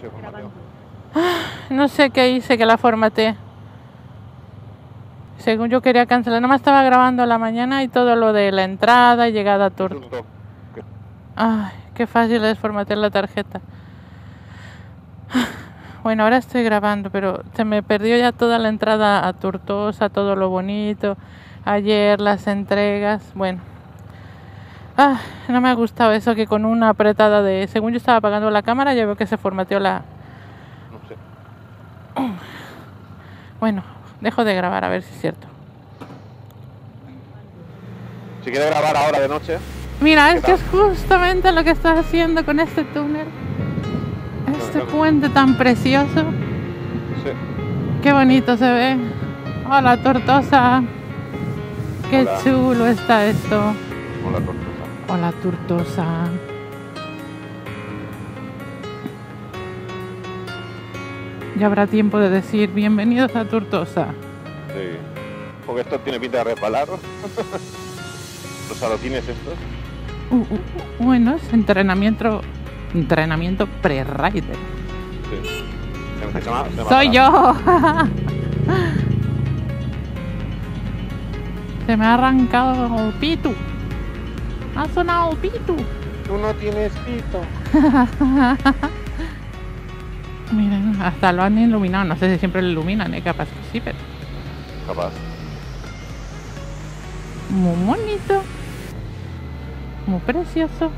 Sí, formateo. No sé qué hice que la formateé. Según yo quería cancelar, nomás estaba grabando la mañana y todo lo de la entrada y llegada a Tortosa. Ay, qué fácil es formatear la tarjeta. Bueno, ahora estoy grabando, pero se me perdió ya toda la entrada a Tortosa, todo lo bonito. Ayer las entregas, bueno. Ah, no me ha gustado eso que con una apretada de... Según yo estaba apagando la cámara, ya veo que se formateó la... No sé. Bueno, dejo de grabar, a ver si es cierto. Si quieres grabar ahora de noche... Mira, es que es justamente lo que estás haciendo con este túnel. Este puente tan precioso. Sí. Qué bonito se ve. Hola, Tortosa. Qué hola. Chulo está esto. Hola, Tortosa. Hola, Tortosa. Ya habrá tiempo de decir bienvenidos a Tortosa. Sí. Porque esto tiene pinta de resbalar. Los alotines estos. Bueno, es entrenamiento pre-rider. Sí. Soy yo. Se me ha arrancado el pitu. Ha sonado el pitu. Tú no tienes pito. Miren, hasta lo han iluminado. No sé si siempre lo iluminan, capaz que sí, pero. Capaz. Muy bonito. Muy precioso.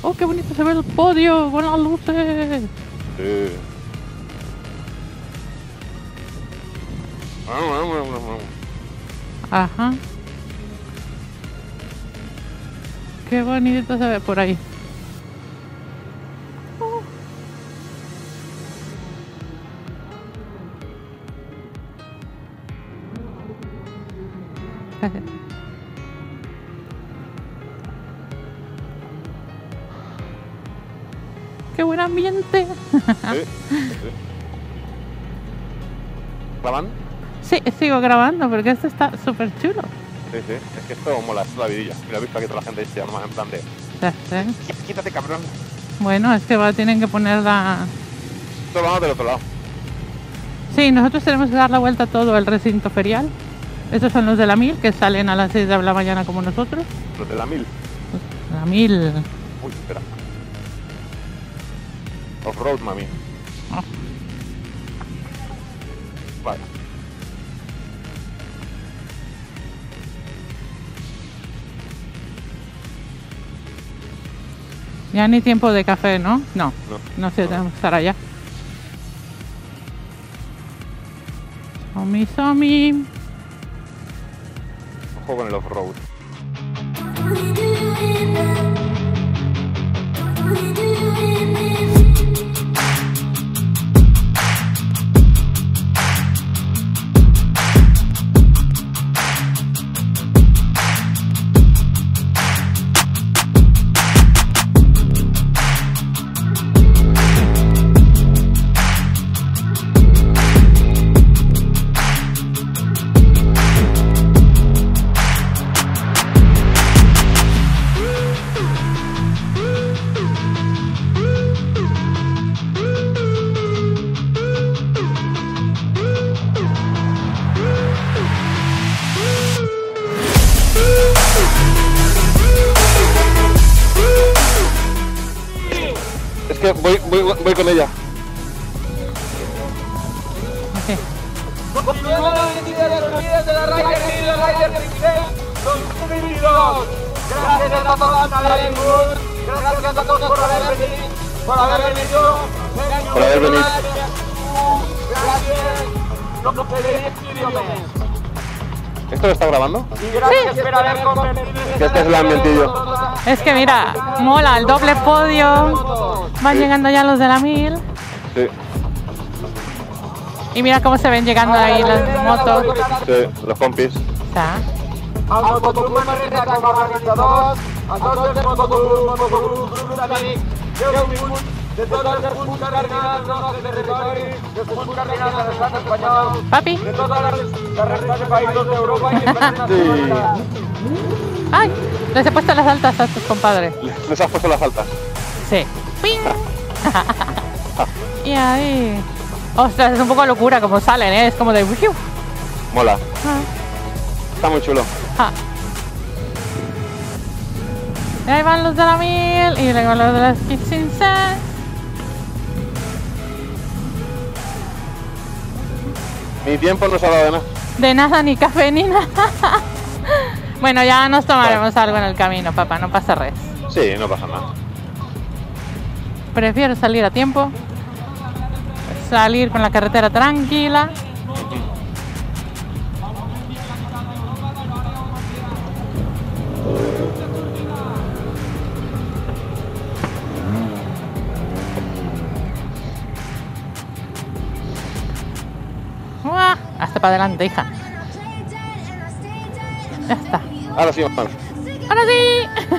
Oh, qué bonito se ve el podio con las luces. Sí. Ajá. Qué bonito se ve por ahí. Oh. ¡Qué buen ambiente! Sí. ¿Graban? Sí, sigo grabando porque esto está súper chulo. Sí, es que esto mola, es la vidilla. Mira, he visto que toda la gente se llama en plan de... ¿Sí? ¡Quítate, cabrón! Bueno, es que tienen que poner la... Esto vamos del otro lado. Sí, nosotros tenemos que dar la vuelta a todo el recinto ferial. Estos son los de la 1000 que salen a las 6 de la mañana como nosotros. ¿Los de la 1000? La 1000. Uy, espera. Off-road, mami. Oh. Vale. Ya ni tiempo de café, ¿no? No sé, tenemos que estar allá. Somi. Ojo con el off-road. Voy con ella. Okay. Gracias a todos por haber venido. ¿Esto lo está grabando? Sí. Este es el ambientillo. Es que mira, mola el doble podio. Van llegando ya los de la 1000. Sí. Y mira cómo se ven llegando ahí las motos. Sí, los compis. Está. Papi. Ay, les he puesto las altas a tus compadres. Les has puesto las altas. Sí. Y ahí. Ostras, es un poco locura como salen, ¿eh? Es como de... Mola. Ah. Está muy chulo. Ah. Y ahí van los de la 1000 y luego los de las 1500. Mi tiempo no se ha dado de nada. De nada, ni café, ni nada. Bueno, ya nos tomaremos algo en el camino, papá. No pasa res. Sí, no pasa nada. Prefiero salir a tiempo. Salir con la carretera tranquila. ¡Uah! Hasta para adelante, hija. Ya está. Ahora sí, vamos. Ahora sí.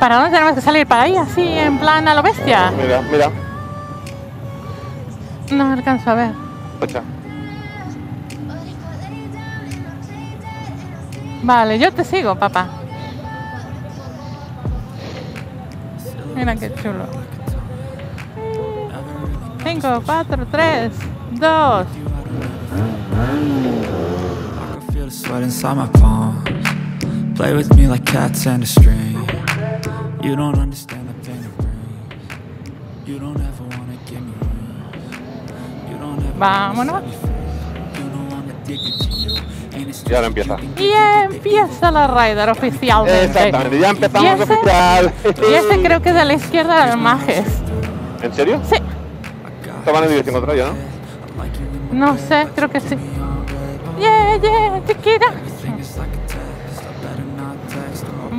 ¿Para dónde tenemos que salir? ¿Para ahí? Así, en plan a lo bestia. Mira, mira. No alcanzo a ver. Ocha. Vale, yo te sigo, papá. Mira qué chulo. 5, 4, 3, 2. Vámonos. Y ahora empieza. Y empieza la Raider oficial. Exactamente, ya empezamos oficial. Y este creo que es de la izquierda del Majes. ¿En serio? Sí. Estaban en dirección contraria, ¿no? No sé, creo que sí. Yeah, chiquita.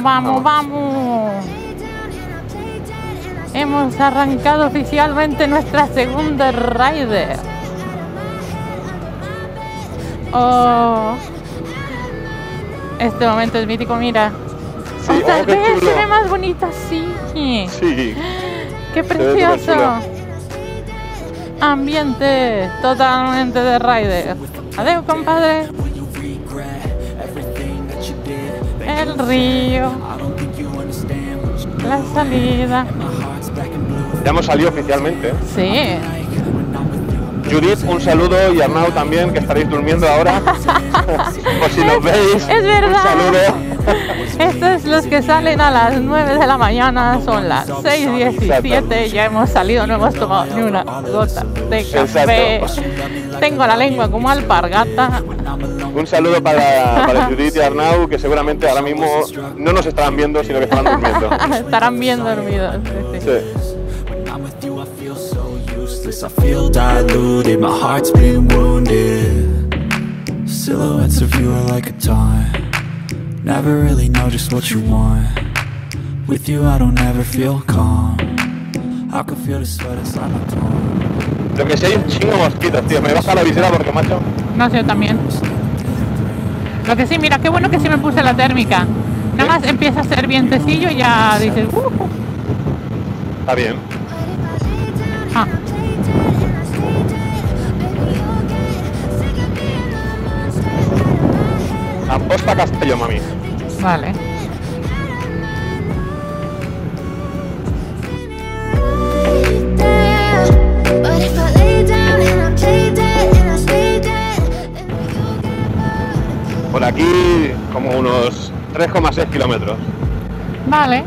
Vamos, vamos. Hemos arrancado oficialmente nuestra segunda Raider. Oh, este momento es mítico, mira. Sí, oh, tal vez se ve más bonito así. Sí. Qué precioso. Ambiente totalmente de Raider. Adiós, compadre. El río. La salida. Ya hemos salido oficialmente. Sí. Judith, un saludo, y Arnau también, que estaréis durmiendo ahora. Por si nos veis. Es verdad. Un saludo. Estos los que salen a las 9 de la mañana, son las 6:17. Ya hemos salido, no hemos tomado ni una gota de café. Exacto. Tengo la lengua como alpargata. Un saludo para Judith y Arnau, que seguramente ahora mismo no nos estarán viendo, sino que estarán durmiendo. Estarán bien dormidos. Sí. I feel diluted, my heart's been wounded. Silhouettes of you are like a dime. Never really know just what you want. With you I don't ever feel calm. I can feel the sweat inside my palm. Lo que sí hay un chingo mosquitos, tío. Me baja la visera porque macho. No sé, yo también. Lo que sí, mira, qué bueno que sí me puse la térmica. Nada más empieza a ser vientecillo y ya dices. Está bien. Ah. Amposta Castelló, mami. Vale. Por aquí como unos 3,6 kilómetros. Vale.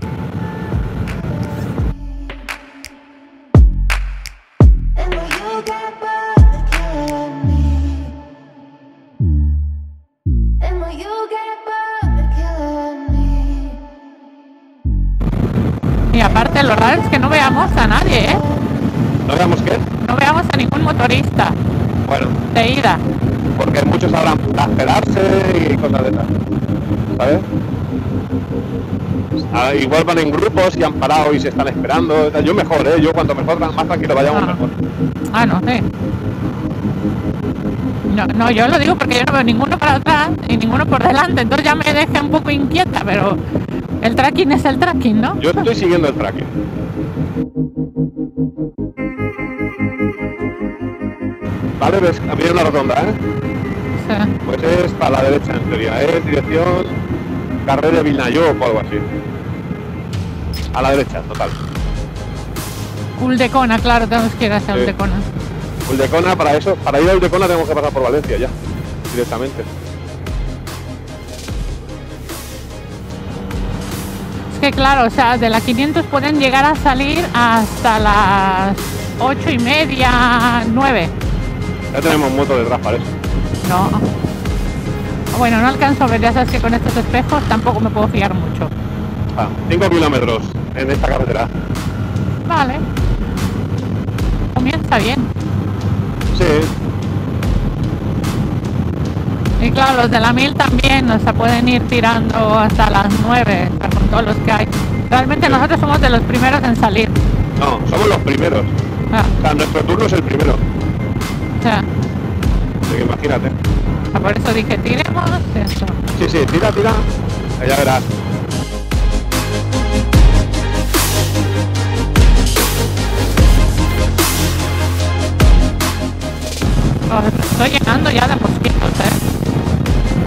Aparte, lo raro es que no veamos a nadie, ¿eh? ¿No veamos qué? No veamos a ningún motorista. Bueno. De ida. Porque muchos habrán de esperarse y cosas de esas, ¿sabes? Igual van en grupos y han parado y se están esperando. Yo mejor, ¿eh? Yo cuanto mejor, más tranquilo vayamos, mejor. Ah, no sé. No, no, yo lo digo porque yo no veo ninguno para atrás y ninguno por delante, entonces ya me deja un poco inquieta, pero el tracking es el tracking, ¿no? Yo estoy siguiendo el tracking. Vale, ves, había una rotonda, ¿eh? Sí. Pues es para la derecha, en teoría, es dirección Carrera Vilnayó o algo así. A la derecha, total. Ulldecona, claro, tenemos que ir hacia Ulldecona. Ulldecona, para eso, para ir a Ulldecona tenemos que pasar por Valencia ya, directamente. Es que claro, o sea, de la 500 pueden llegar a salir hasta las 8:30, 9. Ya tenemos moto detrás, parece. No. Bueno, no alcanzo a ver, ya sabes que con estos espejos tampoco me puedo fiar mucho. Ah, 5 kilómetros en esta carretera. Vale. Comienza bien. Y claro, los de la 1000 también, o sea, pueden ir tirando hasta las 9, con todos los que hay. Realmente sí. Nosotros somos de los primeros en salir. No, somos los primeros. Ah. O sea, nuestro turno es el primero. O sea. Así que imagínate. Ah, por eso dije, tiremos eso. Sí, sí, tira, tira. Allá verás. Estoy llenando ya de mosquitos, ¿eh?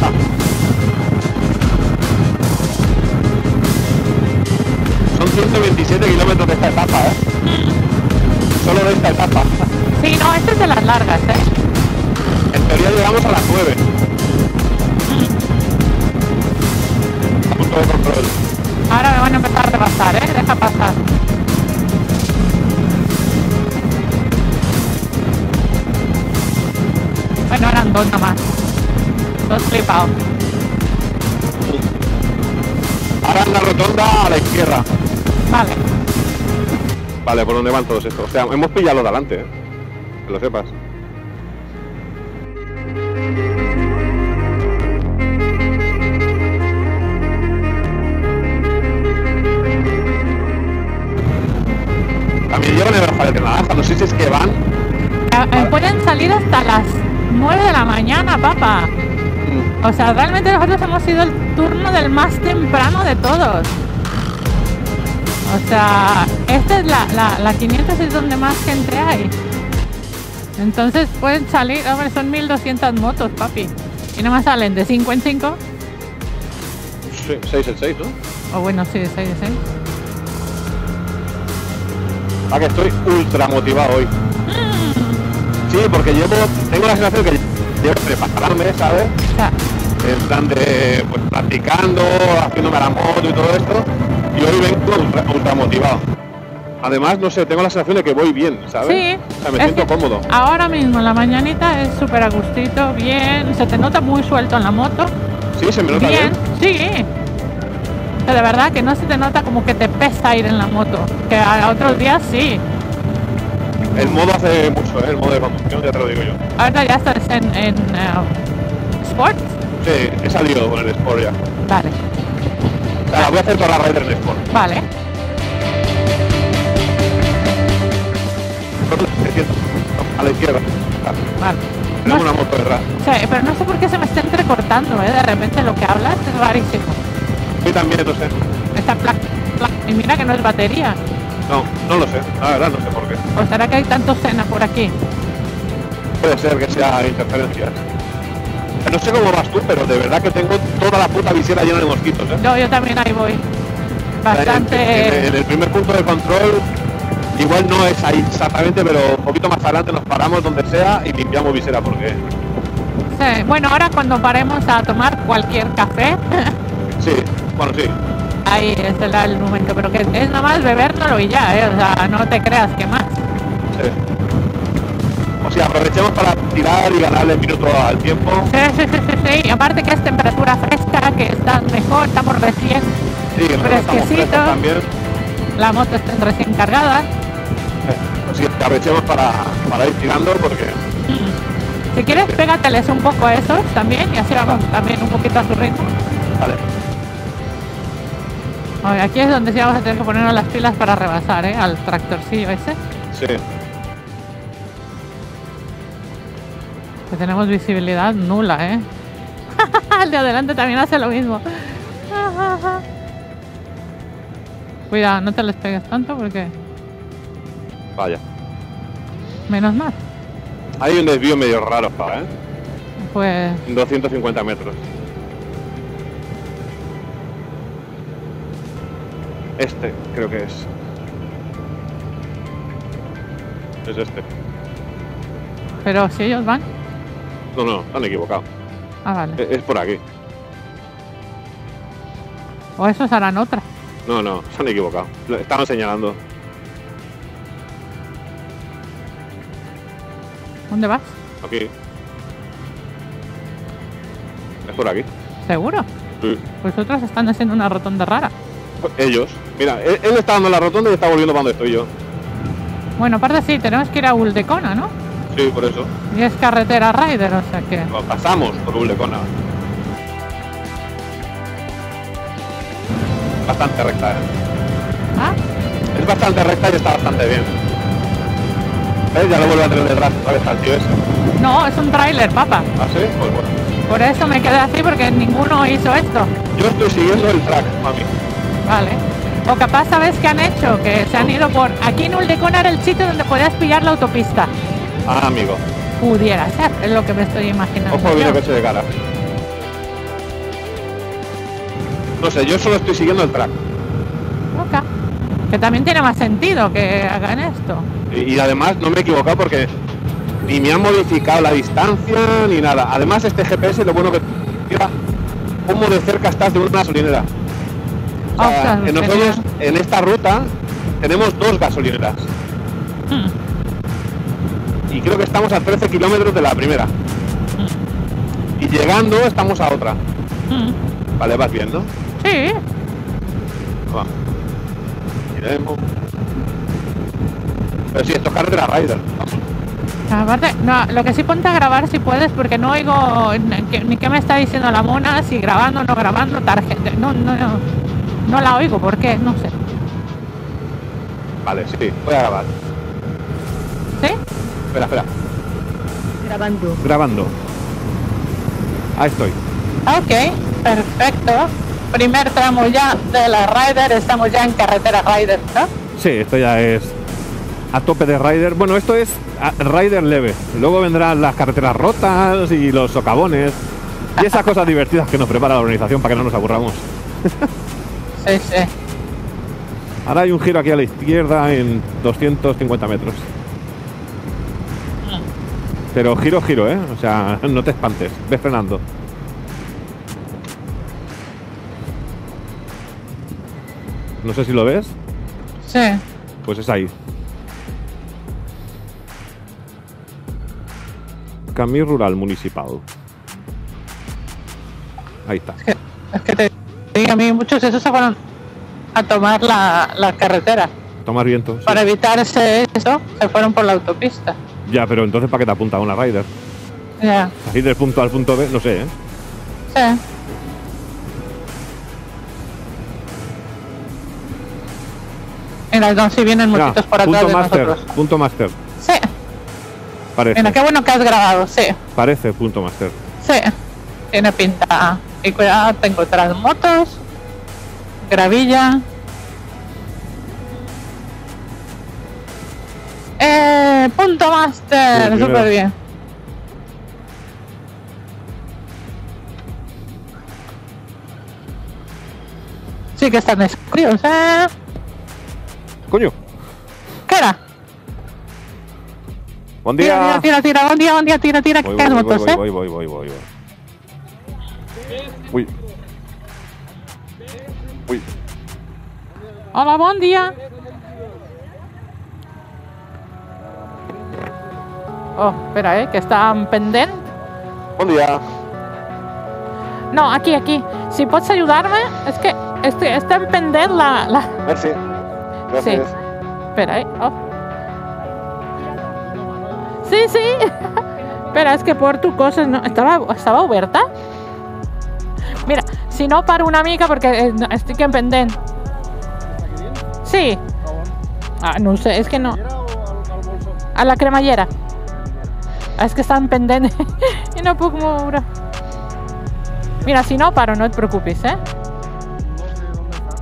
Ah. Son 127 kilómetros de esta etapa, ¿eh? Solo de esta etapa. Sí, no, esta es de las largas, ¿eh? En teoría llegamos a las 9. A punto de control. Ahora me van a empezar a rebasar, ¿eh? Deja pasar. No eran dos nomás. Dos flipados. Ahora en la rotonda a la izquierda. Vale. Vale, ¿por dónde van todos estos? O sea, hemos pillado delante, ¿eh? Que lo sepas. También llevan el rafael de naranja, no sé si es que van. Pueden salir hasta las 9 de la mañana, papá. O sea, realmente nosotros hemos sido el turno del más temprano de todos. O sea, esta es la 500 es donde más gente hay. Entonces pueden salir, hombre, son 1200 motos, papi. Y nada más salen de 5 en 5. 6 en 6, ¿no? O bueno, sí, de 6 en 6. Ah, que estoy ultra motivado hoy. Sí, porque yo tengo la sensación que llevo preparándome, ¿sabes? Ah. En plan de, pues, practicando, haciéndome la moto y todo esto. Y hoy vengo ultra motivado. Además, no sé, tengo la sensación de que voy bien, ¿sabes? Sí. O sea, me siento cómodo. Ahora mismo, la mañanita es súper a gustito, bien. Se te nota muy suelto en la moto. Sí, se me nota bien. Sí. O sea, de verdad que no se te nota como que te pesa ir en la moto. Que a otros días sí. El modo hace mucho, ¿eh? El modo de conducción, ya te lo digo yo. Ahora ya estás en Sport. Sí, he salido con el Sport ya. Vale. O sea, voy a hacer toda la Raider en Sport. Vale. A la izquierda. Vale. Tenemos una moto detrás. Sí, pero no sé por qué se me está entrecortando, ¿eh? De repente lo que hablas es rarísimo. Sí, también, no sé. Está plac, plac. Y mira que no es batería. No, no lo sé, la verdad no sé por qué. ¿O será que hay tanto cena por aquí? Puede ser que sea interferencias. No sé cómo vas tú, pero de verdad que tengo toda la puta visera llena de mosquitos, ¿eh? No, yo también ahí voy. Bastante. En el primer punto de control, igual no es ahí exactamente, pero un poquito más adelante nos paramos donde sea y limpiamos visera porque... Sí, bueno, ahora cuando paremos a tomar cualquier café... Sí, bueno, sí. Ahí será el momento, pero que es nada más bebérnoslo y ya, ¿eh? O sea, no te creas que más. Sí. O sea, aprovechemos para tirar y ganarle el minuto al tiempo. Sí. Y aparte que es temperatura fresca, que está mejor, estamos recién fresquecitos. La moto está recién cargada. Sí. O sea, aprovechemos para ir tirando porque... Si quieres, pégateles un poco a esos también y así vamos también un poquito a su ritmo. Vale. A ver, aquí es donde sí vamos a tener que ponernos las pilas para rebasar, ¿eh? Al tractorcillo ese. Sí. Que tenemos visibilidad nula, ¿eh? El de adelante también hace lo mismo. Cuidado, no te les pegues tanto porque... Vaya. Menos mal. Hay un desvío medio raro, ¿eh? Pues... 250 metros. Este, creo que es. Es este. Pero si ellos van... No, no, están equivocados. Ah, vale. Es por aquí. O esos harán otra. No, no, se han equivocado. Estaban señalando. ¿Dónde vas? Aquí. Es por aquí. ¿Seguro? Sí. Pues otros están haciendo una rotonda rara. Pues ellos. Mira, él está dando la rotonda y está volviendo para donde estoy yo. Bueno, aparte sí, tenemos que ir a Ulldecona, ¿no? Sí, por eso. Y es carretera Raider, o sea que... Pues pasamos por Ulldecona. Bastante recta, ¿eh? ¿Ah? Es bastante recta y está bastante bien. ¿Ves? Ya lo vuelvo a tener detrás otra vez al tío ese. No, es un tráiler, papá. ¿Ah, sí? Pues bueno. Por eso me quedé así, porque ninguno hizo esto. Yo estoy siguiendo el track, mami. Vale. O capaz, ¿sabes qué han hecho? Que se han ido por... Aquí en Ulldecona era el sitio donde podías pillar la autopista. Ah, amigo. Pudiera ser, es lo que me estoy imaginando. Ojo, viene el coche de cara. No sé, yo solo estoy siguiendo el track. Ok. Que también tiene más sentido que hagan esto. Y además no me he equivocado porque ni me han modificado la distancia ni nada. Además este GPS lo bueno que tira como de cerca estás de una gasolineras. O sea, que nosotros en esta ruta tenemos dos gasolineras. Y creo que estamos a 13 kilómetros de la primera. Y llegando estamos a otra. Vale, vas viendo. Sí. Va. Miremos. Pero sí, esto es carretera Raider. Aparte, no, lo que sí ponte a grabar si puedes, porque no oigo ni qué me está diciendo la mona, si grabando o no grabando, tarjeta. No la oigo, ¿por qué? No sé. Vale, sí, voy a grabar. ¿Sí? Espera, espera. Grabando. Grabando. Ahí estoy. Ok. Perfecto, primer tramo ya de la Raider, estamos ya en carretera Raider, ¿no? Sí, esto ya es a tope de Raider, bueno, esto es Raider leve, luego vendrán las carreteras rotas y los socavones y esas cosas divertidas que nos prepara la organización para que no nos aburramos. Sí, sí. Ahora hay un giro aquí a la izquierda en 250 metros. Pero giro, giro, ¿eh? O sea, no te espantes, ves frenando. No sé si lo ves. Sí. Pues es ahí. Camino rural municipal. Ahí está. Es que te digo, a mí muchos de esos se fueron a tomar la carretera. Tomar viento. Para sí. Evitarse eso, se fueron por la autopista. Ya, pero entonces ¿para qué te apunta una Raider? Ya. Ahí del punto A al punto B, no sé, ¿eh? Sí. Mira, no, si vienen muchitos por atrás de nosotros. Punto master. Sí. Parece. Mira, qué bueno que has grabado, sí. Parece punto master. Sí. Tiene pinta. Y cuidado, tengo otras motos. Gravilla. Punto master. Súper bien. Sí que están escritos, ¿eh? Coño. ¿Qué era? Buen día. Tira, buen día, que hay motos, ¿eh? Voy. Uy. Hola, buen día. Oh, espera, que están pendientes. Buen día. No, aquí. Si puedes ayudarme, es que está en pendiente la... Merci. Gracias. Sí, espera, ¿eh? Oh. Sí. Espera, es que por tu cosa no... ¿Estaba abierta? Mira, si no, para una mica porque estoy que en pendiente. Sí. Ah, no sé, es que no. A la cremallera. Es que están pendentes y no puedo mover. Mira, si no paro, no te preocupes, ¿eh?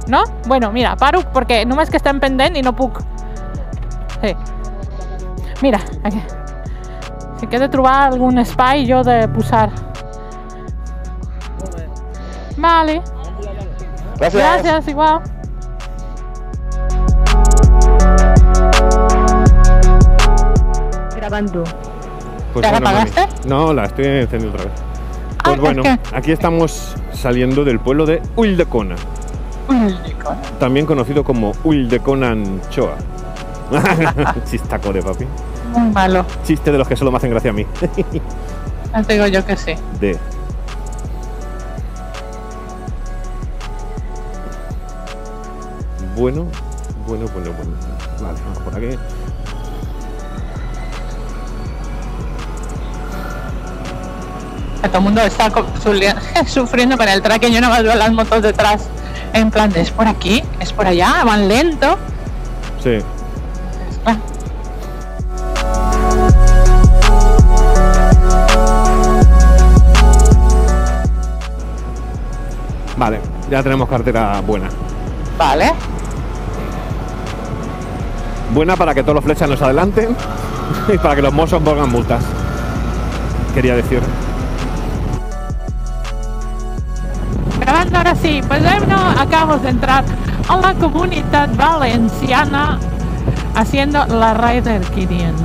¿No? Bueno, mira, paro porque no es que están pendentes y no puedo. Sí. Mira, aquí. Si quieres trobar algún espai, yo de pulsar. Vale. Gracias. Gracias, igual. Grabando. Pues ¿te la apagaste? No, la estoy encendiendo otra vez. Pues bueno, aquí estamos saliendo del pueblo de Ulldecona. Ulldecona. También conocido como Ulldecona Anchoa. Chistaco de papi. Muy malo. Chiste de los que solo me hacen gracia a mí. No te digo yo que sí. De. Bueno. Vale, vamos por aquí. Todo el mundo está sufriendo con el tracking. Yo no más veo las motos detrás. En plan, de, es por aquí, es por allá, van lento. Sí. Ah. Vale, ya tenemos cartera buena. Vale. Buena para que todos los flechas nos adelanten y para que los mozos pongan multas. Quería decir. Grabando ahora sí, pues bueno, acabamos de entrar a la comunidad valenciana haciendo la Raider 500.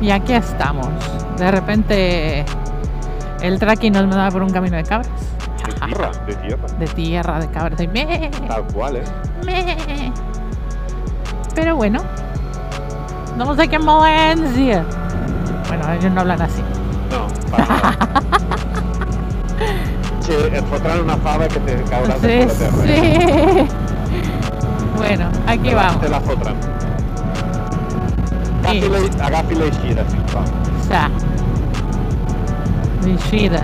Y aquí estamos. De repente el tracking nos da por un camino de cabras. De tierra, de tierra. De tierra, de cabras. Y me. Tal cual, ¿eh? Me. Pero bueno, no sé qué Valencia. Bueno, ellos no hablan así. No, para nada. Che, enfocar una fava que te cabrás sí, de terra. Sí. Bueno, aquí te vamos. Te la fotran. Sí. Agafi la eixida, sisplau. Sa. L'eixida.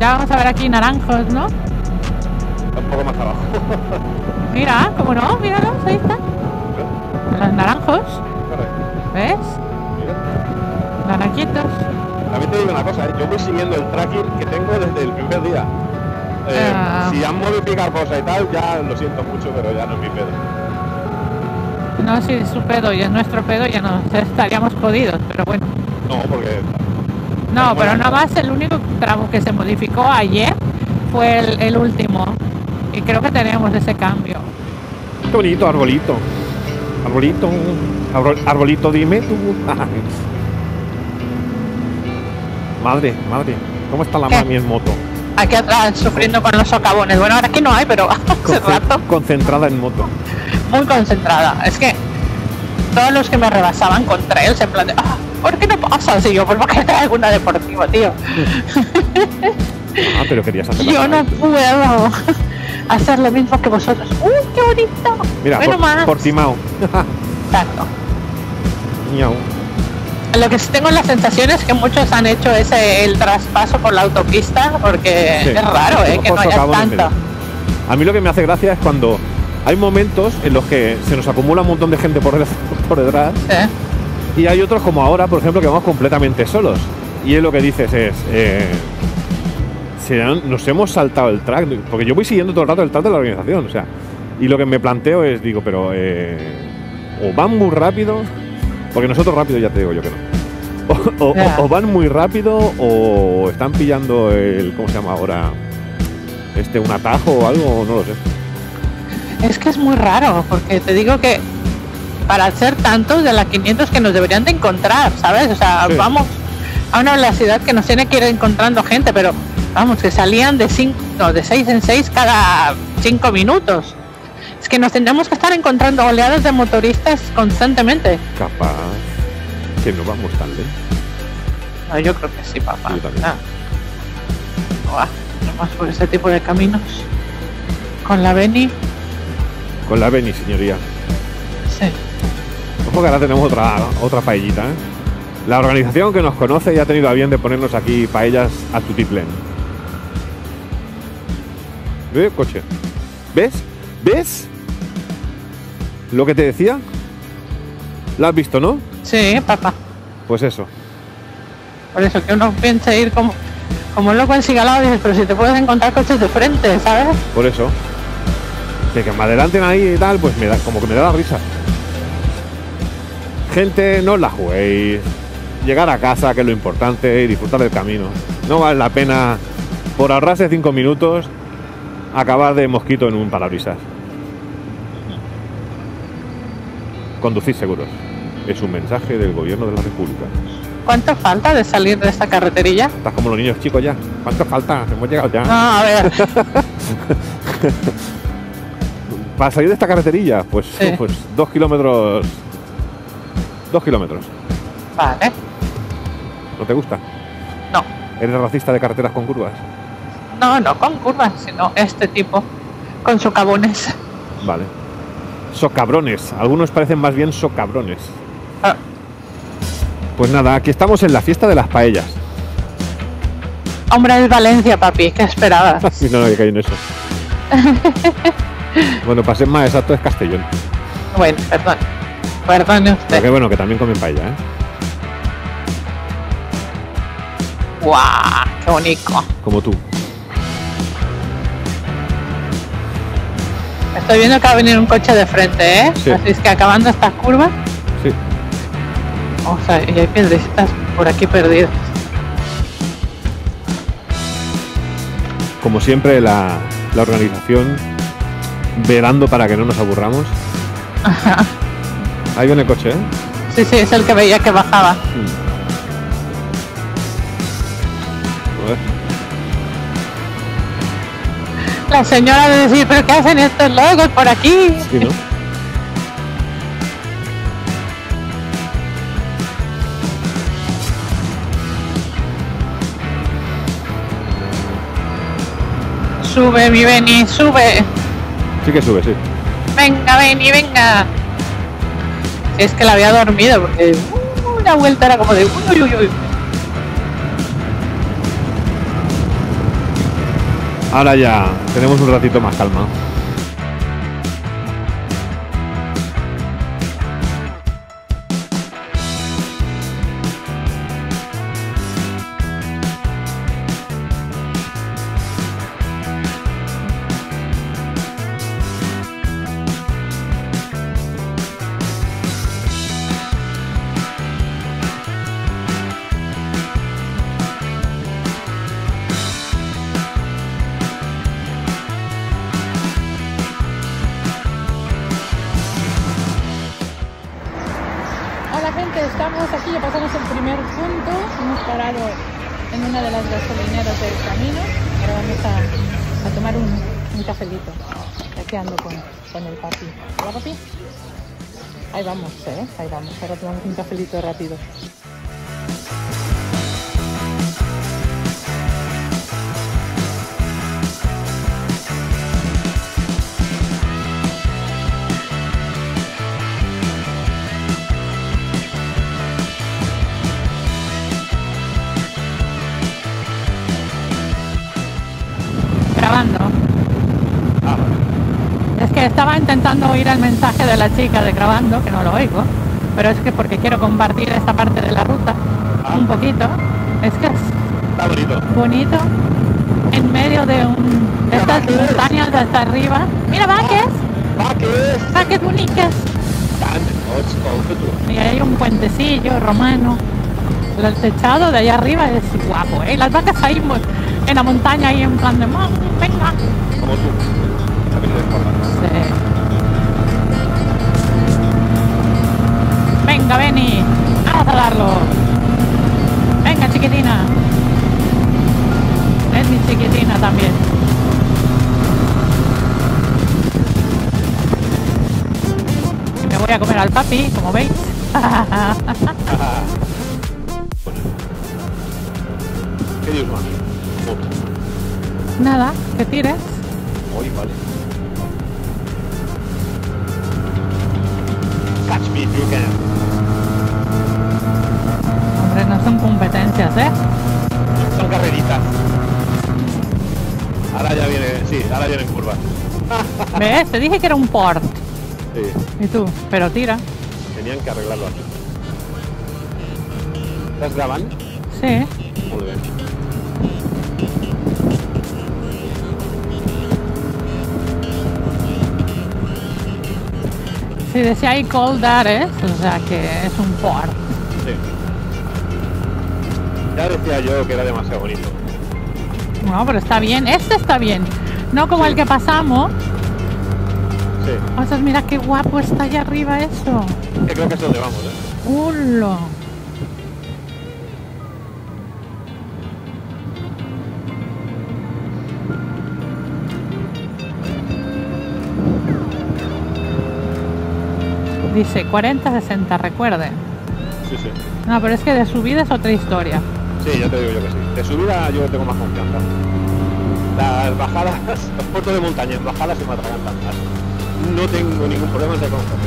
Ya vamos a ver aquí naranjos, ¿no? Un poco más abajo. Mira, como no, míralos, ahí están. Los naranjos. Correcto. ¿Ves? Mira. Naranjitos. También te digo una cosa, ¿eh? Yo voy siguiendo el tracking que tengo desde el primer día. Si han modificado cosas y tal, ya lo siento mucho, pero ya no es mi pedo. No, si es su pedo y es nuestro pedo, ya nos estaríamos jodidos, pero bueno. No, porque... No, pero nada más el único tramo que se modificó ayer fue el último. Y creo que tenemos ese cambio. Qué bonito arbolito. Arbolito. Arbolito, dime tú. Madre, madre. ¿Cómo está la mami en moto? Aquí atrás sufriendo con los socavones. Bueno, ahora aquí no hay, pero hace rato. Concentrada en moto. Muy concentrada. Es que todos los que me rebasaban con trails en plan de... ¡Ah! ¿Por qué no pasa? Si yo por qué traigo una deportiva, tío. Ah, pero querías hacerlo. Yo no puedo hacer lo mismo que vosotros. ¡Uy, qué bonito! Mira, bueno, por timao. Exacto. Miau. Lo que sí tengo la sensación es que muchos han hecho el traspaso por la autopista, porque sí, es raro, que no haya tanto. A mí lo que me hace gracia es cuando hay momentos en los que se nos acumula un montón de gente por detrás. ¿Eh? Y hay otros como ahora, por ejemplo, que vamos completamente solos. Y es lo que dices es... nos hemos saltado el track, porque yo voy siguiendo todo el rato el track de la organización, o sea, y lo que me planteo es, digo, pero o van muy rápido, porque nosotros rápido ya te digo yo que no, o van muy rápido o están pillando el, ¿cómo se llama ahora? Un atajo o algo, no lo sé. Es que es muy raro, porque te digo que para ser tantos de las 500 que nos deberían de encontrar, ¿sabes? O sea, sí, vamos a una velocidad que nos tiene que ir encontrando gente, pero... Vamos, que salían de 6 en 6 cada 5 minutos. Es que nos tendremos que estar encontrando oleadas de motoristas constantemente. Capaz que no vamos tan lejos. No, yo creo que sí, papá. Yo también. No más por ese tipo de caminos. Con la Beni. Con la Beni, señoría. Sí. Porque ahora tenemos otra paellita, ¿eh? La organización que nos conoce y ha tenido a bien de ponernos aquí paellas a tutiplén. ¿Ve? Coche. ¿Ves? ¿Ves? ¿Lo que te decía? ¿La has visto, no? Sí, papá. Pues eso. Por eso que uno piensa ir como loco ensigalado, dices, pero si te puedes encontrar coches de frente, ¿sabes? Por eso. De que me adelanten ahí y tal, pues me da, como que me da la risa. Gente, no os la juguéis. Llegar a casa, que es lo importante, y disfrutar del camino. No vale la pena, por ahorrarse 5 minutos, acabar de mosquito en un parabrisas. Conducir seguros. Es un mensaje del gobierno de la República. ¿Cuánto falta de salir de esta carreterilla? Estás como los niños chicos ya. ¿Cuánto falta? Hemos llegado ya. No, a ver. Para salir de esta carreterilla, pues, sí. Pues 2 kilómetros. 2 kilómetros. Vale. ¿No te gusta? No. ¿Eres racista de carreteras con curvas? No, no con curvas, sino este tipo. Con socavones. Vale. Socabrones. Algunos parecen más bien socabrones. Ah. Pues nada, aquí estamos en la fiesta de las paellas. Hombre, es Valencia, papi. ¿Qué esperabas? No, no, que caí en eso. Bueno, para ser más exacto es Castellón. Bueno, perdón. Perdón usted. Pero que bueno, que también comen paella, ¿eh? ¡Guau! ¡Qué bonito! Como tú. Estoy viendo que va a venir un coche de frente, ¿eh? Sí. Así es que acabando estas curvas. Sí. O sea, y hay piedrecitas por aquí perdidas. Como siempre, la organización velando para que no nos aburramos. Ajá. Ahí viene el coche, ¿eh? Sí, sí, es el que veía que bajaba. Hmm. La señora de decir, ¿pero qué hacen estos locos por aquí? Sí, ¿no? Sube, mi Beni, sube. Sí que sube, sí. Venga, Beni, venga. Es que la había dormido porque una vuelta era como de uy, uy, uy. Ahora ya tenemos un ratito más calma. Ahí vamos, ahora tomamos un cafelito rápido. Grabando. Ah. Es que estaba intentando oír el mensaje de la chica de grabando, que no lo oigo. Pero es que porque quiero compartir esta parte de la ruta un poquito. Es que está bonito. Bonito. En medio de estas montañas de hasta arriba. Mira, vaques. Vaques. Vaques bonitas. Y hay un puentecillo romano. El techado de allá arriba es guapo, ¿eh? Las vacas ahí en la montaña, ahí en plan de ¡venga! Como tú. También de forma, ¿no? Sí. Venga, Beni, vamos a darlo. Venga, chiquitina. Es mi chiquitina también. Y me voy a comer al papi, como veis. ¿Qué dios, mami? Nada, que tires. Hoy, vale. Catch me if you can. Hombre, no son competencias, ¿eh? Son carreritas. Ahora ya viene, sí, ahora viene en curva. ¿Ves? Te dije que era un port. Sí. ¿Y tú? Pero tira. Tenían que arreglarlo aquí. ¿Las graban? Sí. Muy bien. Sí, decía ahí cold ares, o sea que es un port. Sí. Ya decía yo que era demasiado bonito. No, pero está bien. Este está bien. No como sí. El que pasamos. Sí. O sea, mira qué guapo está allá arriba eso. Que creo que es donde vamos, ¿eh? ¡Hulo! Dice 40-60, recuerde. Sí, sí. No, pero es que de subida es otra historia. Sí, ya te digo yo que sí. De subida yo tengo más confianza. Las bajadas, los puertos de montaña en bajadas se me atragan tantas. No tengo ningún problema en reconocerlo.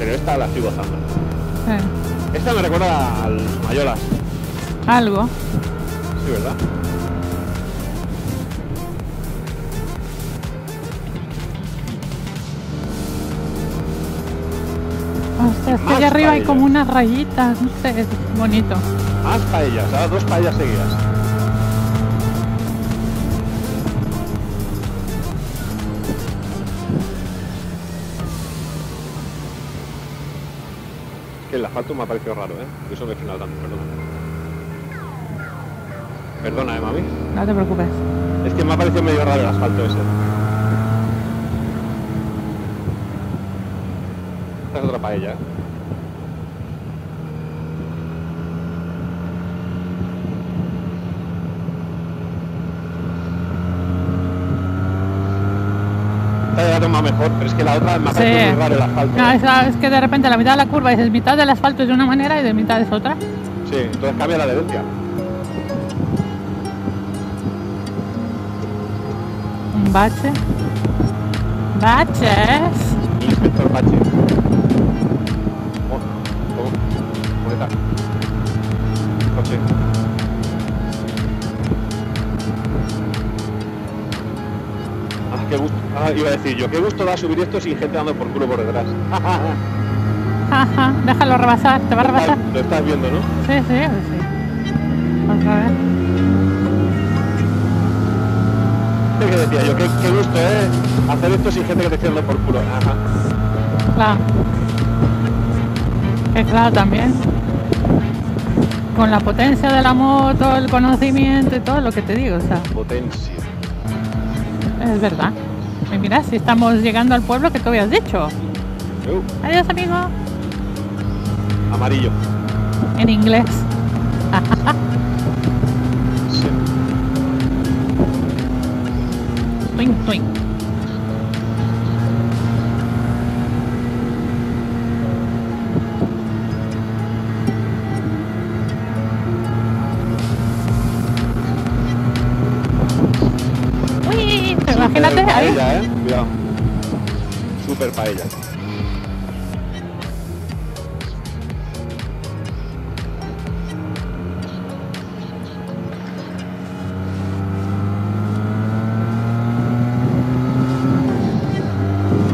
Pero esta la estoy gozando. Sí. Esta me recuerda al Mayolas. Algo. Sí, ¿verdad? O sea, es que allá arriba paellas. Hay como unas rayitas, no sé, es bonito. Más paellas, ahora dos paellas seguidas. Que el asfalto me ha parecido raro, ¿eh? Por eso me he frenado tanto, perdona. Perdona, mami. No te preocupes. Es que me ha parecido medio raro el asfalto ese. Es otra paella. Esta ya la toma mejor, pero es que la otra me ha parecido muy raro el asfalto. No, es que de repente la mitad de la curva es mitad del asfalto es de una manera y de mitad es otra. Sí, entonces cambia la adherencia. Un bache. Baches. Inspector bache. Sí. Ah, qué gusto. Ah, iba a decir yo, qué gusto da subir esto sin gente dando por culo por detrás. Ajá, déjalo rebasar, te va a rebasar. Lo estás viendo, ¿no? Sí, sí, sí. Otra vez. ¿Qué decía yo? Qué gusto, ¿eh? Hacer esto sin gente que te esté dando por culo. Ajá. Claro. Que claro también. Con la potencia de la moto, el conocimiento y todo lo que te digo, o sea. Potencia. Es verdad. Y mira, si estamos llegando al pueblo que tú habías dicho. Adiós, amigo. Amarillo. En inglés. Sí. Twing, twing. Imagínate ahí. Paella, Cuidado. Super paella.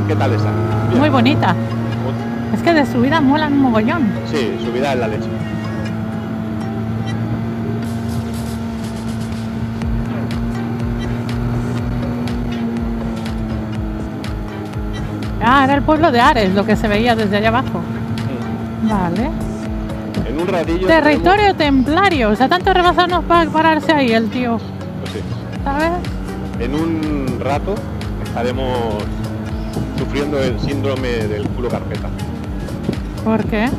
¿Qué tal esa? Bien. Muy bonita. Es que de subida molan un mogollón. Sí, subida es la leche. Ah, era el pueblo de Ares, lo que se veía desde allá abajo. Sí. Vale. En un ratillo... Territorio tenemos... templario. O sea, tanto rebasarnos para pararse ahí el tío. Pues sí. ¿Sabes? En un rato estaremos sufriendo el síndrome del culo carpeta. ¿Por qué?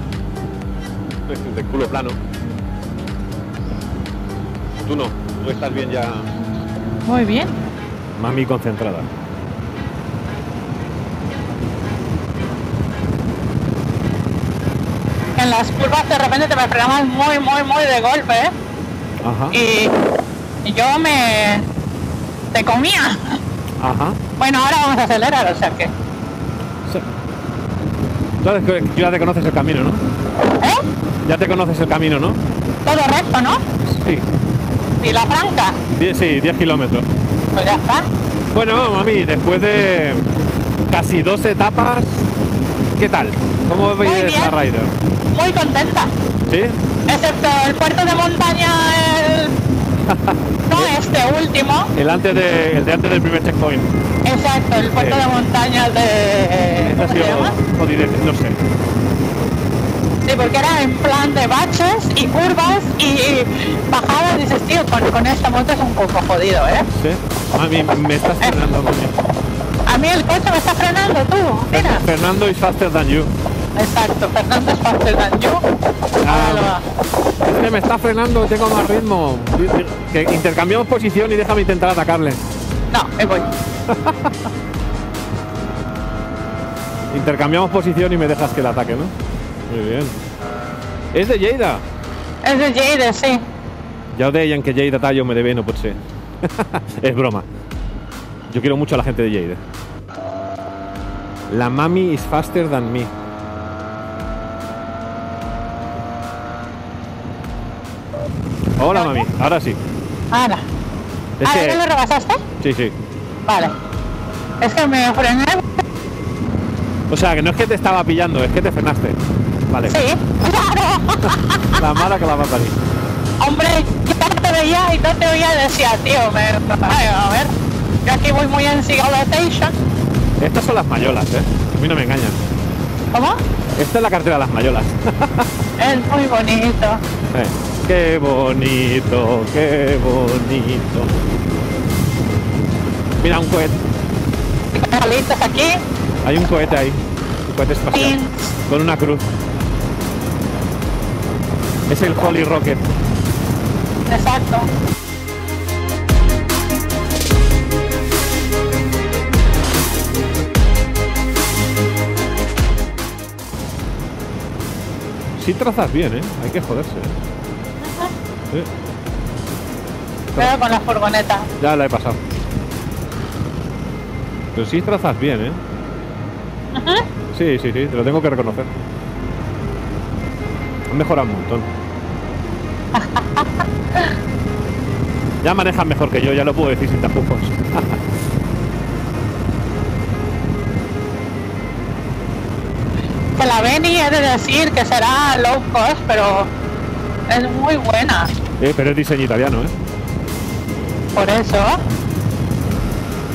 Del culo plano. Tú no. Tú estás bien ya... Muy bien. Mami concentrada. En las curvas de repente te frenabas muy de golpe, ¿eh? Ajá. Y yo te comía. Ajá. Bueno, ahora vamos a acelerar, o sea que... Sí. Ya te conoces el camino, ¿no? ¿Eh? Ya te conoces el camino, ¿no? Todo recto, ¿no? Sí. Vilafranca. Sí, 10 kilómetros. Pues ya está. Bueno, mami, después de casi 2 etapas, ¿qué tal? ¿Cómo veis esta Raider? Muy contenta. ¿Sí? Excepto el puerto de montaña, no este último. El de antes del primer checkpoint. Exacto, el puerto de montaña de... ¿Cómo se llama? O directo, no sé. Sí, porque era en plan de baches y curvas y bajadas, dices, tío, con esta moto es un poco jodido, ¿eh? Sí. A mí me estás frenando, coño. A mí el coche me está frenando, tú. Mira. Fernando is faster than you. Exacto, Fernando is faster than you. Es que me está frenando, tengo más ritmo. Que intercambiamos posición y déjame intentar atacarle. No, me voy. Intercambiamos posición y me dejas que le ataque, ¿no? Muy bien. ¿Es de Lleida? Es de Lleida, sí. Ya os deien que Lleida tallo me debe, no puede ser. Es broma. Yo quiero mucho a la gente de Lleida. La mami is faster than me. Hola, mami. Ahora sí. Ahora. ¿No me rebasaste? Sí, sí. Vale. Es que me frené. O sea, que no es que te estaba pillando, es que te frenaste. Vale. Sí, claro. La mala que la va a salir. Hombre, yo te veía y no te oía y decía, tío, a ver, yo aquí voy muy en Station. Estas son las mayolas, ¿eh? A mí no me engañan. ¿Cómo? Esta es la cartera de las mayolas. Es muy bonito. Qué bonito, qué bonito. Mira, un cohete. ¿Listas aquí? Hay un cohete ahí. Un cohete espacial. Con una cruz. Es el Holy Rocket. Exacto. Sí trazas bien, ¿eh? Hay que joderse. Sí. Pero con la furgoneta. Ya la he pasado. Pero sí trazas bien, ¿eh? Ajá. Sí, sí, sí, te lo tengo que reconocer. Han mejorado un montón. Ya manejan mejor que yo, ya lo puedo decir sin tapujos. Que la Beni he de decir que será low cost, pero es muy buena. Pero es diseño italiano, ¿eh? Por eso.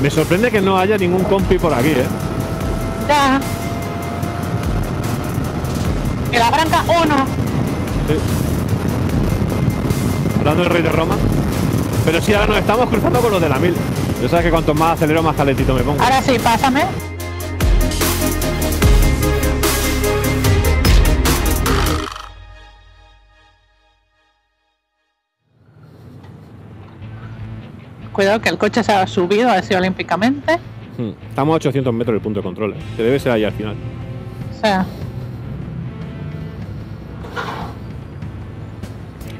Me sorprende que no haya ningún compi por aquí, ¿eh? Ya. Y la Branca 1. Sí. Hablando del Rey de Roma. Pero sí, ahora nos estamos cruzando con los de la 1000. Yo sabes que cuanto más acelero, más calentito me pongo. Ahora sí, pásame. Cuidado que el coche se ha subido así olímpicamente. Estamos a 800 metros del punto de control, que debe ser ahí al final. Sí.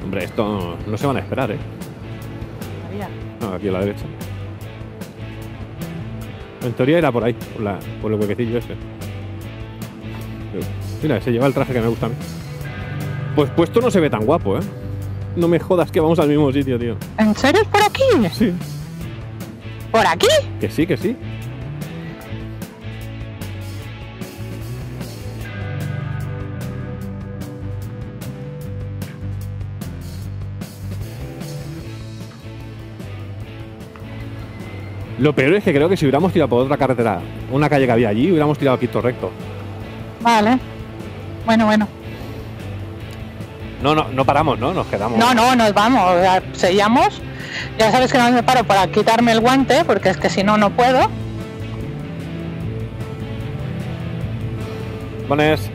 Hombre, esto no se van a esperar, ¿eh? No, aquí a la derecha. En teoría era por ahí, por el huequecillo ese. Mira, se lleva el traje que me gusta a mí. Pues puesto no se ve tan guapo, ¿eh? No me jodas que vamos al mismo sitio, tío. ¿En serio es por aquí? Sí. ¿Por aquí? Que sí, que sí. Lo peor es que creo que si hubiéramos tirado por otra carretera, una calle que había allí, hubiéramos tirado aquí todo recto. Vale. Bueno, bueno. No, no, no paramos, ¿no? Nos quedamos. No, no, nos vamos. Sellamos. Ya sabes que no me paro para quitarme el guante, porque es que si no, no puedo. Pones...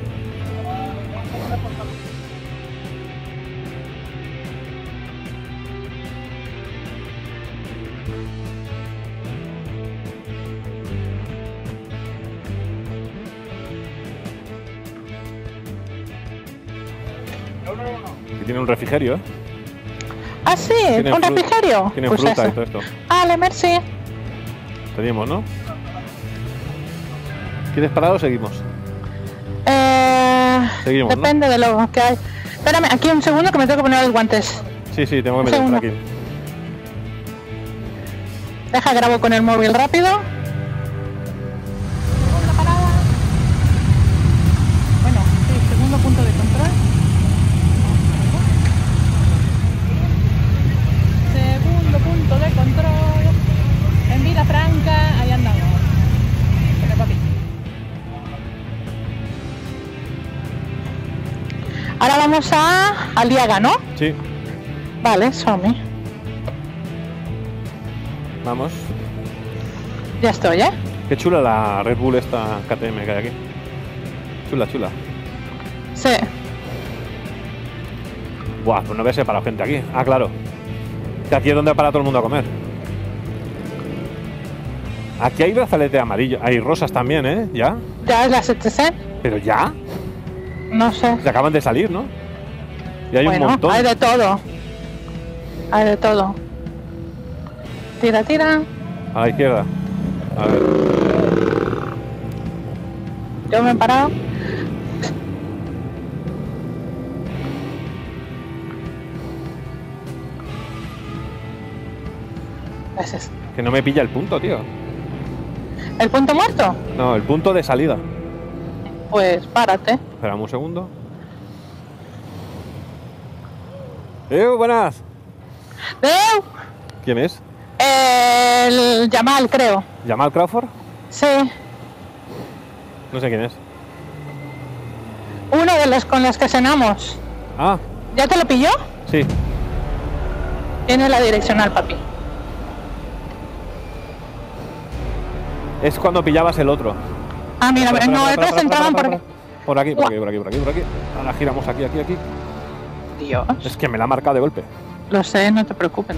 Tiene un refrigerio, ¿eh? Ah, sí, un refrigerio. Tiene pues fruta y todo esto. Vale, merci. teníamos, ¿no? ¿Quieres parar o seguimos? Seguimos, depende, ¿no?, de lo que hay. Espérame, aquí un segundo que me tengo que poner los guantes. Sí, sí, tengo que meter por aquí. Deja, grabo con el móvil rápido. La parada. Bueno, sí, segundo punto de control. Segundo punto de control. En Vilafranca, ahí andamos. Pero, papi. Ahora vamos a Aliaga, ¿no? Sí. Vale, Somi. Vamos. Ya estoy, ¿eh? Qué chula la Red Bull esta KTM que hay aquí. Chula, chula. Sí. Buah, pues no ves para gente aquí. Ah, claro. Que aquí es donde para todo el mundo a comer. Aquí hay brazalete amarillo. Hay rosas también, ¿eh? ¿Ya? ¿Ya es la HTC? ¿Pero ya? No sé. Se acaban de salir, ¿no? Y hay, bueno, un montón. Hay de todo. Hay de todo. Tira, tira. A la izquierda. A ver. Yo me he parado. Gracias. Que no me pilla el punto, tío. ¿El punto muerto? No, el punto de salida. Pues párate. Esperamos un segundo. Buenas. ¿Quién es? El Yamal, creo. ¿Yamal Crawford? Sí. No sé quién es. Uno de los con los que cenamos. Ah. ¿Ya te lo pilló? Sí. Tiene la direccional, papi. Es cuando pillabas el otro. Ah, mira, no, estos entraban por aquí. Por aquí, por aquí, por aquí, por aquí, por aquí. Ahora giramos aquí, aquí, aquí. Dios. Es que me la ha marcado de golpe. Lo sé, no te preocupes.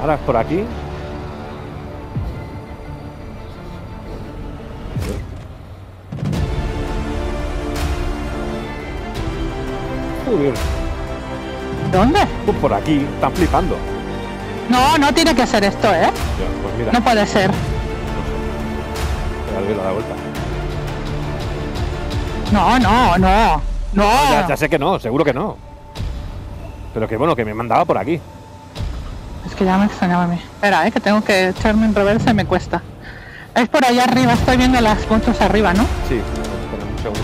Ahora es por aquí. Bien. ¿Dónde? Pues por aquí, están flipando. No, no tiene que ser esto, ¿eh? Ya, pues mira. No puede ser. No sé. La vuelta. No, no, no. No. Ya sé que no, seguro que no. Pero que bueno, que me mandaba por aquí. Es que ya me extrañaba a mí. Espera, que tengo que echarme en reversa y me cuesta. Es por allá arriba, estoy viendo las puntos arriba, ¿no? Sí, espera un segundo.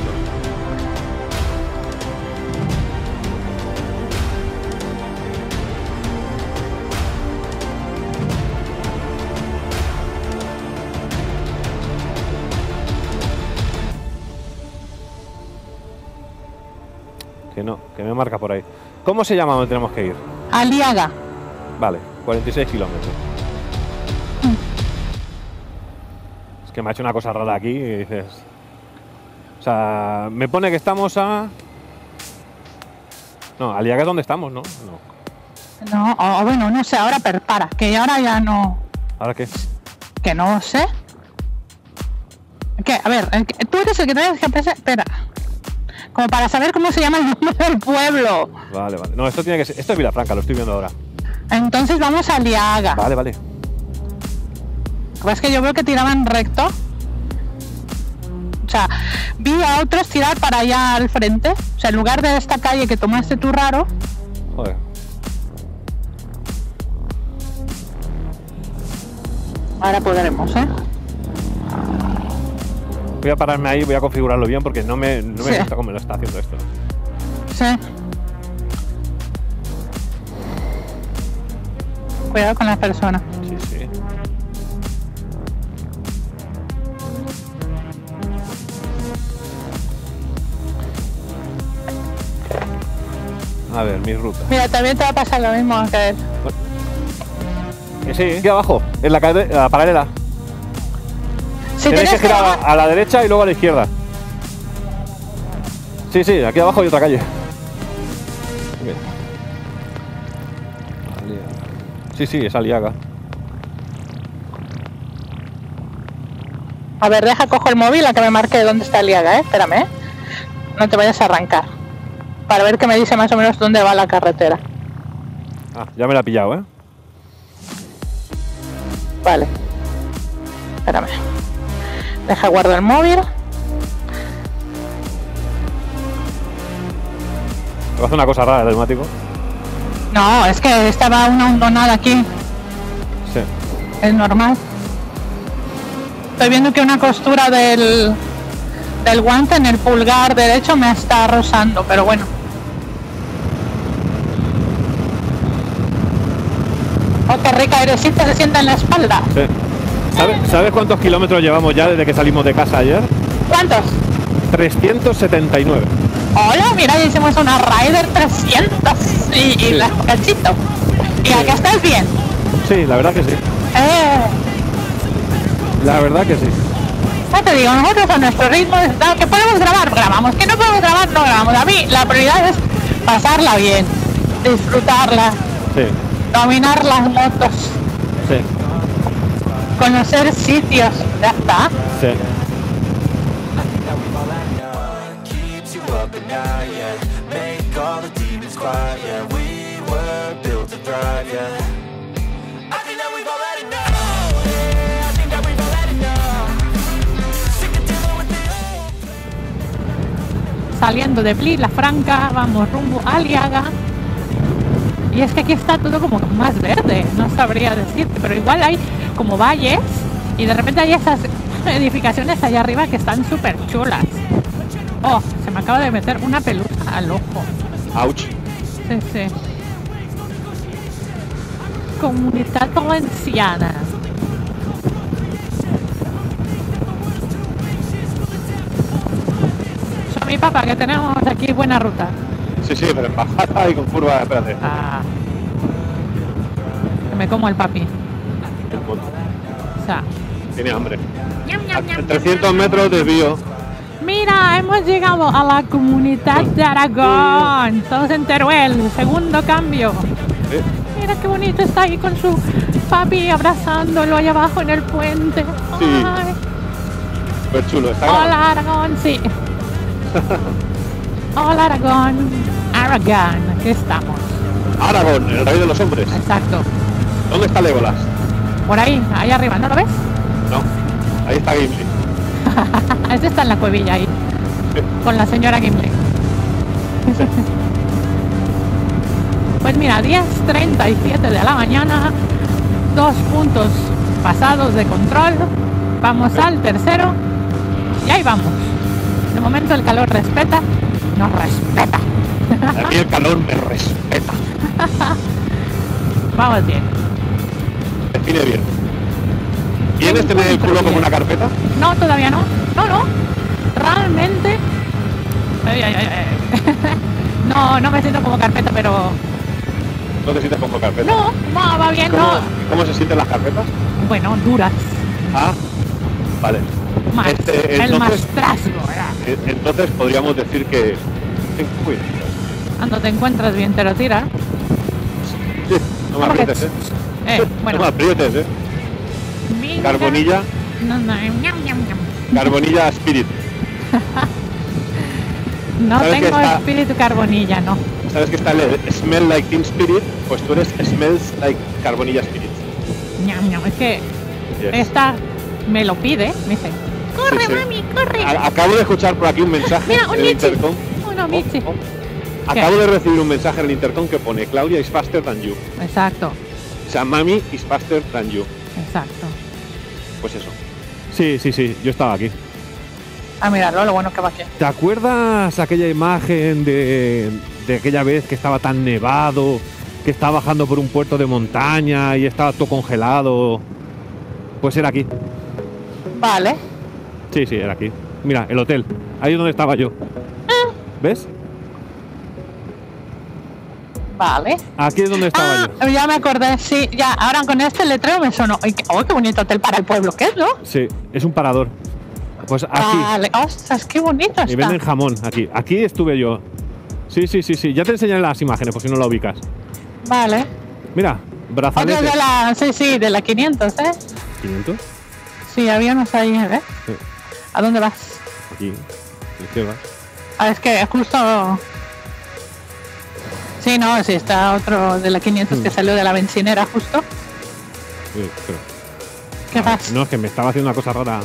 Que no, que me marca por ahí. ¿Cómo se llama donde tenemos que ir? Aliaga. Vale, 46 kilómetros. Es que me ha hecho una cosa rara aquí y dices... O sea, me pone que estamos a... No, Aliaga es donde estamos, ¿no? No, no, bueno, no sé, ahora prepara, que ahora ya no... ¿Ahora qué? Que no sé. Que, a ver, tú eres el que traes GPS, espera. Como para saber cómo se llama el nombre del pueblo. Vale, vale. No, esto tiene que ser... Esto es Vilafranca, lo estoy viendo ahora. Entonces vamos a Aliaga. Vale, vale. Es que yo veo que tiraban recto. O sea, vi a otros tirar para allá al frente. O sea, en lugar de esta calle que tomaste tú raro. Joder. Ahora podremos, ¿eh? Voy a pararme ahí, voy a configurarlo bien porque no me gusta cómo me lo está haciendo esto. Sí. Cuidado con las personas. Sí, sí. A ver, mi ruta. Mira, también te va a pasar lo mismo a caer. Sí, aquí abajo, en la paralela. Si tenéis que girar a la derecha y luego a la izquierda. Sí, sí, aquí abajo hay otra calle. Sí, sí, es Aliaga. A ver, deja, cojo el móvil a que me marque dónde está Aliaga, ¿eh? Espérame, ¿eh? No te vayas a arrancar. Para ver que me dice más o menos dónde va la carretera. Ah, ya me la ha pillado, ¿eh? Vale. espérame, deja guardo el móvil. ¿Te hace una cosa rara el neumático? No, es que estaba una hondonada aquí. Sí. Es normal. Estoy viendo que una costura del guante en el pulgar derecho me está rozando, pero bueno. Oh, qué rica airecita se sienta en la espalda. Sí. ¿Sabes cuántos kilómetros llevamos ya desde que salimos de casa ayer? ¿Cuántos? 379. Hola, mira, ya hicimos una Raider 300 y sí, la cachito. ¿Y sí, acá estás bien? Sí, la verdad que sí. La verdad que sí. Ya te digo, nosotros a nuestro ritmo, que podemos grabar, grabamos, que no podemos grabar, no grabamos. A mí la prioridad es pasarla bien, disfrutarla, sí, dominar las motos, sí, conocer sitios, ya está. Sí. Saliendo de Vilafranca, vamos rumbo a Aliaga. Y es que aquí está todo como más verde, no sabría decirte, pero igual hay como valles y de repente hay esas edificaciones allá arriba que están súper chulas. Oh, se me acaba de meter una pelusa al ojo. Ouch. Sí, sí. Comunidad Valenciana. Yo, mi papá, que tenemos aquí buena ruta. Sí, sí, pero en bajada y con curva, espérate. Ah. Me como el papi. O sea. Tiene hambre. Ñam, ñam, ñam, 300 metros desvío. Mira, hemos llegado a la comunidad de Aragón. Estamos en Teruel, segundo cambio. ¿Eh? Mira qué bonito, está ahí con su papi abrazándolo allá abajo en el puente. Sí. Súper chulo, está. Hola Aragón, sí. Hola Aragón. Aragón, aquí estamos. Aragón, el rey de los hombres. Exacto. ¿Dónde está Legolas? Por ahí, ahí arriba, ¿no lo ves? No, ahí está Gimli. Este está en la cuevilla ahí, sí, con la señora Gimli. Sí. Pues mira, 10:37 de la mañana, 2 puntos pasados de control, vamos, sí, al tercero y ahí vamos. De momento el calor respeta, nos respeta. A mí el calor me respeta. Vamos bien. Define bien. ¿Tienes tener el culo como una carpeta? No, todavía no. No, no. Realmente... No, no me siento como carpeta, pero... ¿No te sientes como carpeta? No, no, va bien, no. ¿Cómo se sienten las carpetas? Bueno, duras. Ah, vale. Más, el mastrazo, ¿verdad? Entonces podríamos decir que... Uy. Cuando te encuentras bien, te lo tiras. Sí, no me aprietes, ¿eh? Bueno. No me aprietes, ¿eh? Carbonilla. No, no, ñam, ñam, ñam. Carbonilla Spirit. No tengo espíritu carbonilla, no. ¿Sabes que está el Smell Like Team Spirit? Pues tú eres Smells Like Carbonilla Spirit. Ñam, ñam. Es que yes, esta me lo pide, me dice, corre, sí, sí, mami, corre. Acabo de escuchar por aquí un mensaje. Mira, un en el intercom. Uno, Michi. Oh, oh. Acabo de recibir un mensaje en el intercom que pone Claudia is faster than you. Exacto. O sea, mami is faster than you. Exacto. Pues eso. Sí, sí, sí, yo estaba aquí. Ah, mirarlo, lo bueno que va aquí. ¿Te acuerdas aquella imagen de aquella vez que estaba tan nevado, que estaba bajando por un puerto de montaña y estaba todo congelado? Pues era aquí. Vale. Sí, sí, era aquí. Mira, el hotel, ahí es donde estaba yo. Ah. ¿Ves? Vale. Aquí es donde estaba yo. Ya me acordé, sí, ya, ahora con este letrero me sonó. ¡Oh, qué bonito hotel para el pueblo! ¿Qué es, no? Sí, es un parador. Pues aquí. Vale, ostras, qué bonito está. Y venden jamón aquí. Aquí estuve yo. Sí, sí, sí, sí. Ya te enseñaré las imágenes por si no la ubicas. Vale. Mira, brazaletes. Oye, de la, sí, sí, de la 500, ¿eh? ¿500? Sí, había unos ahí, ¿eh? Sí. ¿A dónde vas? Aquí. ¿Y qué vas? Ah, es que justo... Sí, no, sí, está otro de la 500 que salió de la bencinera justo. Sí, pero... ¿Qué pasa? No, es que me estaba haciendo una cosa rara,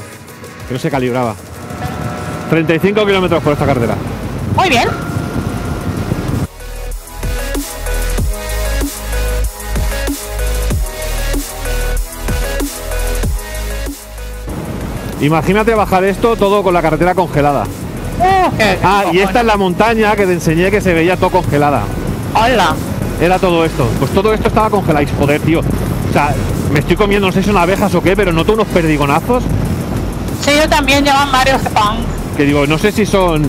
que no se calibraba. 35 kilómetros por esta carretera. Muy bien. Imagínate bajar esto todo con la carretera congelada. Ah, y esta es la montaña que te enseñé que se veía todo congelada. ¡Hola! Era todo esto. Pues todo esto estaba congelado. Joder, tío. O sea, me estoy comiendo, no sé si son abejas o qué, pero noto unos perdigonazos. Sí, yo también llevan varios pan. Que digo, no sé si son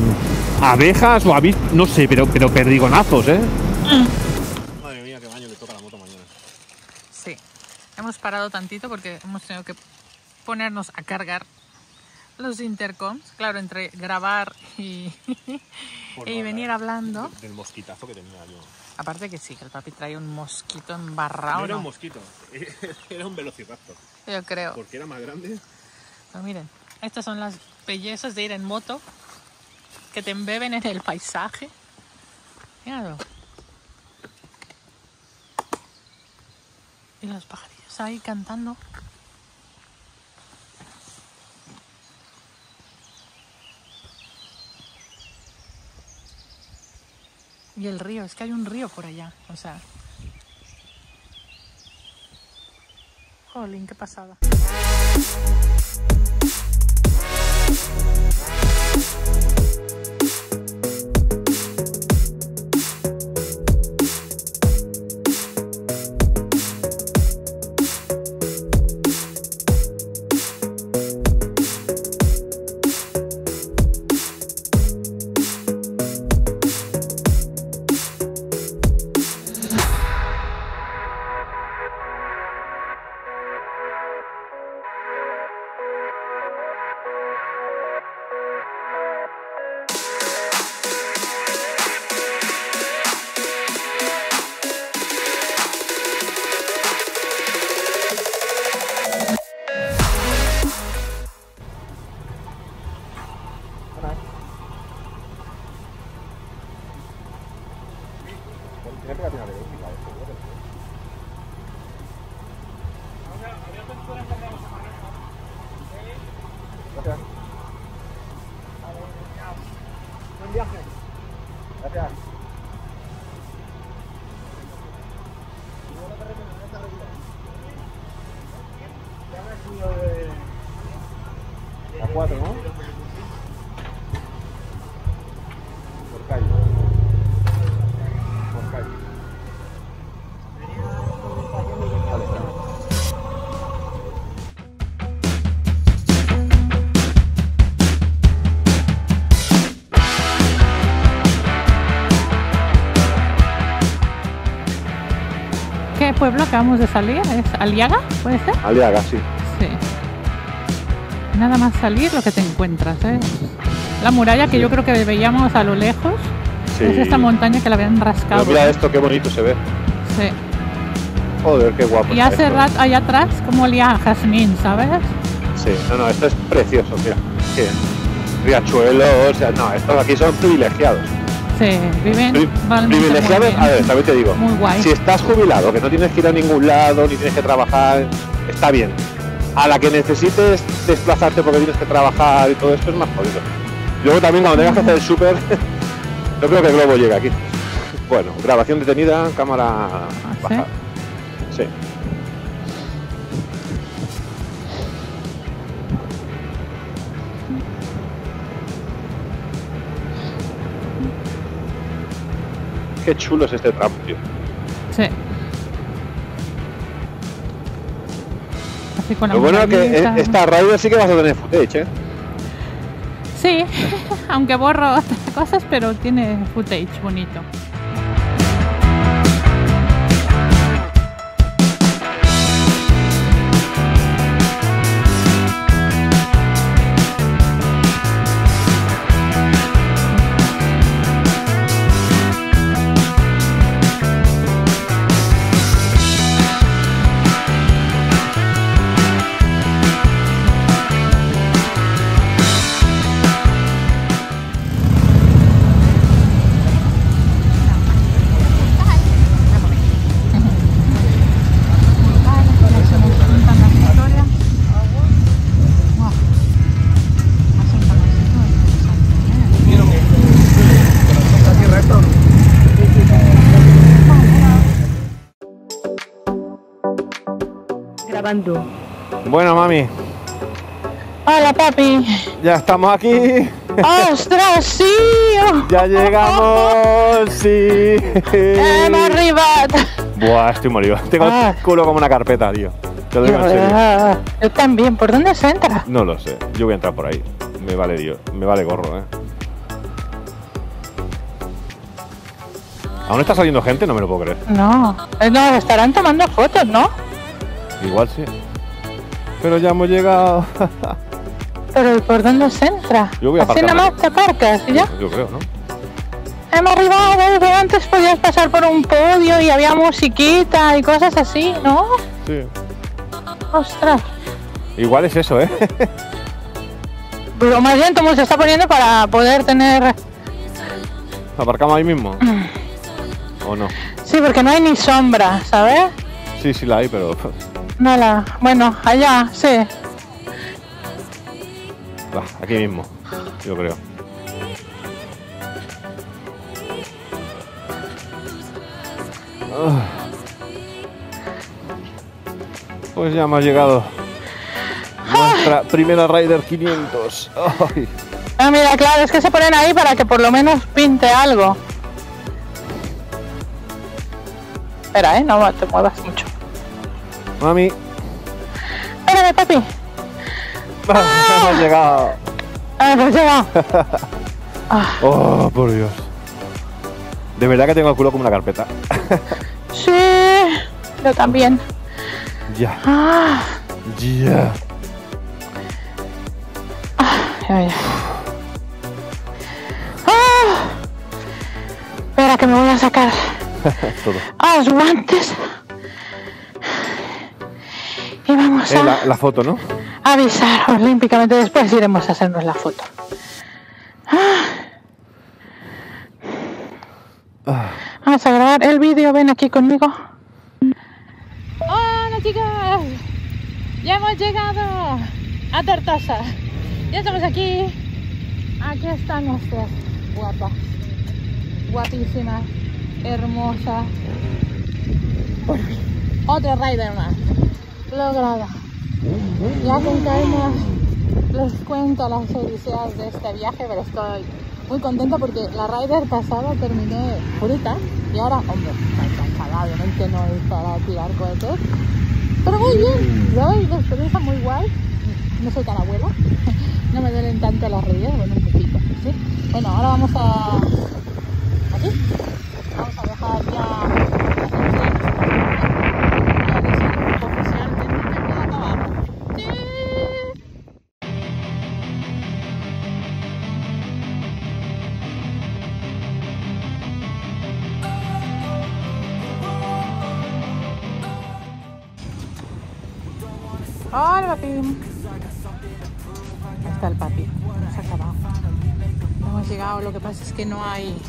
abejas o avispas, no sé, pero perdigonazos, ¿eh? Madre mía, qué baño le toca la moto mañana. Sí. Hemos parado tantito porque hemos tenido que ponernos a cargar los intercoms, claro, entre grabar y, bueno, y venir hablando. Del mosquitazo que tenía yo. Aparte que sí, que el papi traía un mosquito embarrado. No era un mosquito, era un velociraptor. Yo creo. Porque era más grande. Pero miren, estas son las bellezas de ir en moto, que te embeben en el paisaje. Míralo. Y los pajarillos ahí cantando. Y el río, es que hay un río por allá, o sea... Jolín, qué pasada. Pueblo acabamos de salir, ¿es Aliaga? ¿Puede ser? Aliaga, sí. Sí. Nada más salir lo que te encuentras, ¿eh? La muralla que yo creo que veíamos a lo lejos, sí. Es esta montaña que la habían rascado. Pero mira esto, qué bonito se ve. Sí. Joder, qué guapo. Y hace rato allá atrás como olía a jazmín, ¿sabes? Sí, no, no, esto es precioso, mira. Sí. Riachuelo, o sea, no, estos aquí son privilegiados. Sí, viven privilegiados, a ver, también te digo, muy guay. Si estás jubilado, que no tienes que ir a ningún lado, ni tienes que trabajar, está bien. A la que necesites desplazarte porque tienes que trabajar y todo esto es más jodido. Luego también cuando tengas que hacer el súper, yo creo que el globo llega aquí. Bueno, grabación detenida, cámara baja. ¿Sí? Sí. Qué chulo es este tramo, tío. Sí. Así con la... Lo bueno es que esta Raider sí que vas a tener footage, ¿eh? Sí, aunque borro otras cosas, pero tiene footage bonito. grabando. Bueno, mami. Hola, papi. Ya estamos aquí. ¡Ostras, sí! Ya llegamos, sí. Hemos arribado. Buah, estoy morido. Tengo el culo como una carpeta, tío. Te lo digo en serio. Yo también. ¿Por dónde se entra? No lo sé. Yo voy a entrar por ahí. Me vale, Dios. Me vale gorro, ¿Aún está saliendo gente? No me lo puedo creer. No. No, estarán tomando fotos, ¿no? Igual sí. Pero ya hemos llegado. Pero ¿por dónde se entra? Yo voy a aparcar. Así nomás te aparcas, ¿sí ya? Yo creo, ¿no? Hemos arribado, desde antes podías pasar por un podio y había musiquita y cosas así, ¿no? Sí. Ostras. Igual es eso, ¿eh? Pero más bien como se está poniendo para poder tener... ¿Aparcamos ahí mismo? ¿O no? Sí, porque no hay ni sombra, ¿sabes? Sí, sí la hay, pero... No la... Bueno, allá, sí. Aquí mismo, yo creo. Pues ya hemos llegado. Nuestra primera Raider 500. Ay. Ah, mira, claro, es que se ponen ahí para que por lo menos pinte algo. Espera, no te muevas mucho. Mami. Espérame, papi. Hemos llegado. Hemos llegado. Oh, por Dios. De verdad que tengo el culo como una carpeta. Sí, yo también. Ya. Ya. Espera que me voy a sacar los guantes. Y vamos a... La foto, ¿no? Avisar olímpicamente, después iremos a hacernos la foto. Vamos a grabar el vídeo, ven aquí conmigo. Hola chicas, ya hemos llegado a Tortosa. Ya estamos aquí. Aquí están nuestras guapas, guapísimas, hermosas. Otra Raider más lograda. Ya contaremos, les cuento las odisías de este viaje, pero estoy muy contenta porque la Raider pasada terminé purita y ahora, hombre, estoy cansada, obviamente no es para tirar cohetes, pero muy bien, doy de experiencia muy guay, no soy tan abuela, no me duelen tanto las rodillas, bueno, un poquito, ¿sí? Bueno, ahora vamos a... aquí, vamos a dejar ya... Hola, papi. Ahí está el papi. Hemos acabado. Hemos llegado. Lo que pasa es que no hay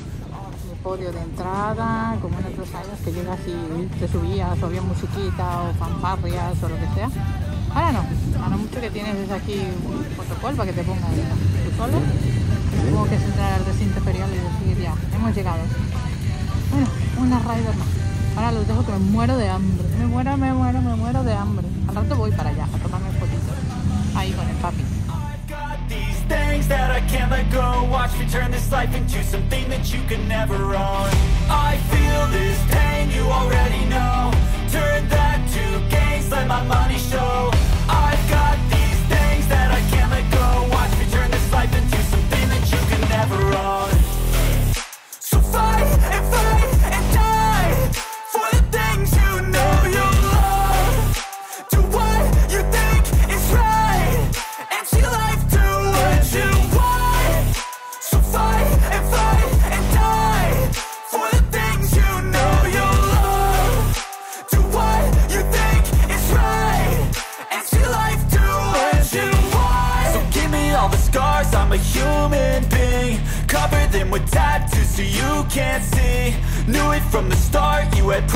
ni podio de entrada, como en otros años que llegas y te subías, o había musiquita, o fanfarrias, o lo que sea. Ahora no. Ahora mucho que tienes es aquí un protocolo para que te pongas tú solo. Supongo que es entrar al recinto ferial y decir ya, hemos llegado. Bueno, una Raider más. Ahora los dejo que me muero de hambre. Me muero de hambre. Al rato voy para allá a tomarme fotitos. Ahí con el papi.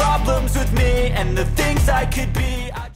Problems with me and the things I could be.